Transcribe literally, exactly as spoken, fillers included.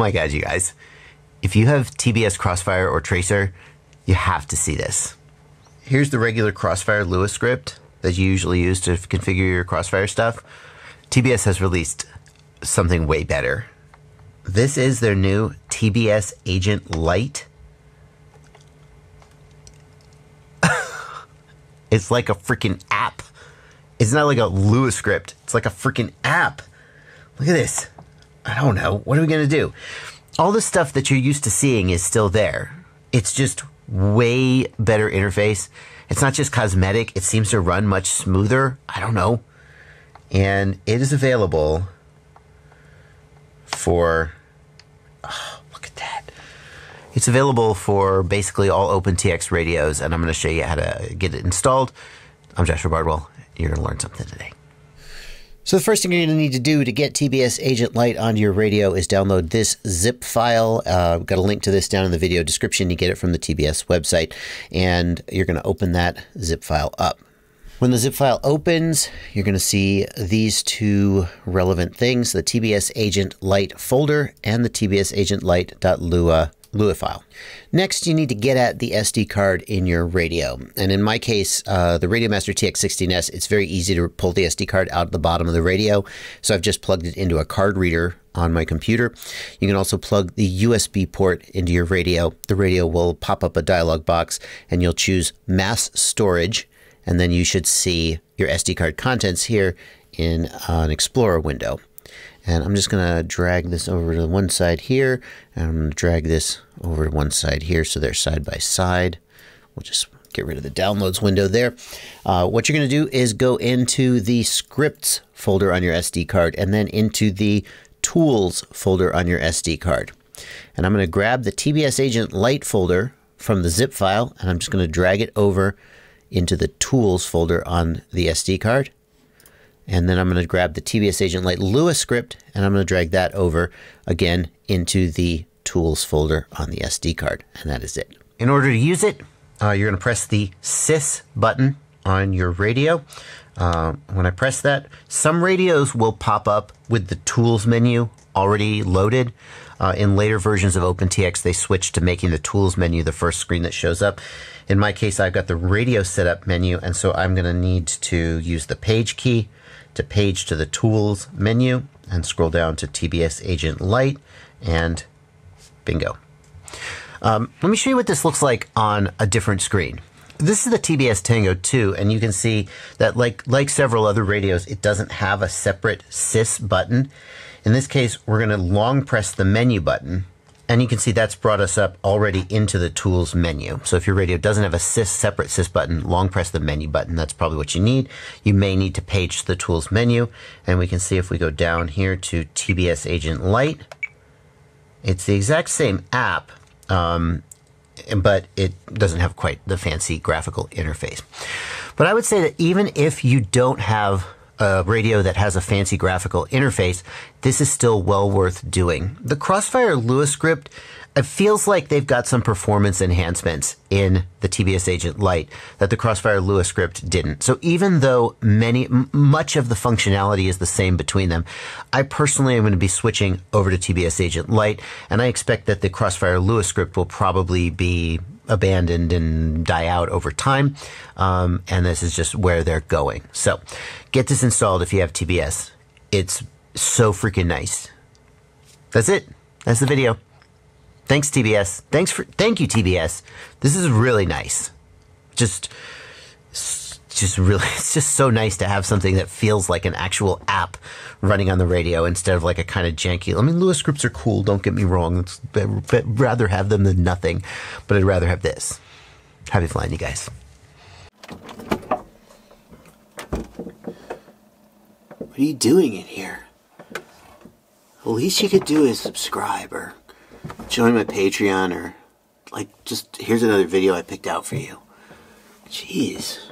my God, you guys. If you have T B S Crossfire or Tracer, you have to see this. Here's the regular Crossfire Lua script that you usually use to configure your Crossfire stuff. T B S has released something way better. This is their new T B S Agent Lite. It's like a freaking app. It's not like a Lua script. It's like a freaking app. Look at this. I don't know. What are we going to do? All the stuff that you're used to seeing is still there. It's just way better interface. It's not just cosmetic. It seems to run much smoother. I don't know. And it is available for... Oh, look at that. It's available for basically all OpenTX radios, and I'm going to show you how to get it installed. I'm Joshua Bardwell. You're going to learn something today. So the first thing you're going to need to do to get T B S Agent Lite onto your radio is download this zip file. Uh, I've got a link to this down in the video description. You get it from the T B S website, and you're going to open that zip file up. When the zip file opens, you're going to see these two relevant things, the T B S Agent Lite folder and the T B S Agent Lite.lua Lua file. Next, you need to get at the S D card in your radio. And in my case, uh, the RadioMaster T X sixteen S, it's very easy to pull the S D card out of the bottom of the radio. So I've just plugged it into a card reader on my computer. You can also plug the U S B port into your radio. The radio will pop up a dialog box and you'll choose mass storage. And then you should see your S D card contents here in an Explorer window. And I'm just going to drag this over to one side here, and I'm going to drag this over to one side here so they're side by side. We'll just get rid of the downloads window there. Uh, what you're going to do is go into the scripts folder on your S D card and then into the tools folder on your S D card. And I'm going to grab the T B S Agent Lite folder from the zip file, and I'm just going to drag it over into the tools folder on the S D card. And then I'm going to grab the T B S Agent Lite Lua script, and I'm going to drag that over again into the tools folder on the S D card. And that is it. In order to use it, uh, you're going to press the sys button on your radio. Uh, when I press that, some radios will pop up with the tools menu already loaded. Uh, in later versions of OpenTX, they switched to making the tools menu the first screen that shows up. In my case, I've got the radio setup menu, and so I'm going to need to use the page key to page to the tools menu and scroll down to T B S Agent Lite, and bingo. Um, let me show you what this looks like on a different screen. This is the T B S Tango two, and you can see that like, like several other radios, it doesn't have a separate sys button. In this case, we're going to long press the menu button, and you can see that's brought us up already into the tools menu. So if your radio doesn't have a sys, separate sys button, long press the menu button. That's probably what you need. You may need to page to the tools menu, and we can see if we go down here to T B S Agent Lite, it's the exact same app, um, but it doesn't have quite the fancy graphical interface. But I would say that even if you don't have a radio that has a fancy graphical interface, this is still well worth doing. The Crossfire Lua script, it feels like they've got some performance enhancements in the T B S Agent Lite that the Crossfire Lua script didn't. So even though many, much of the functionality is the same between them, I personally am going to be switching over to T B S Agent Lite, and I expect that the Crossfire Lua script will probably be abandoned and die out over time, um, and this is just where they're going. So get this installed if you have T B S. It's so freaking nice. That's it. That's the video. Thanks, T B S. Thanks for thank you, T B S. This is really nice. Just, just really, it's just so nice to have something that feels like an actual app running on the radio instead of like a kind of janky. I mean, Lua scripts are cool. Don't get me wrong. I'd rather have them than nothing, but I'd rather have this. Happy flying, you guys. What are you doing in here? The least you could do is subscribe or join my Patreon, or like, just here's another video I picked out for you. Jeez.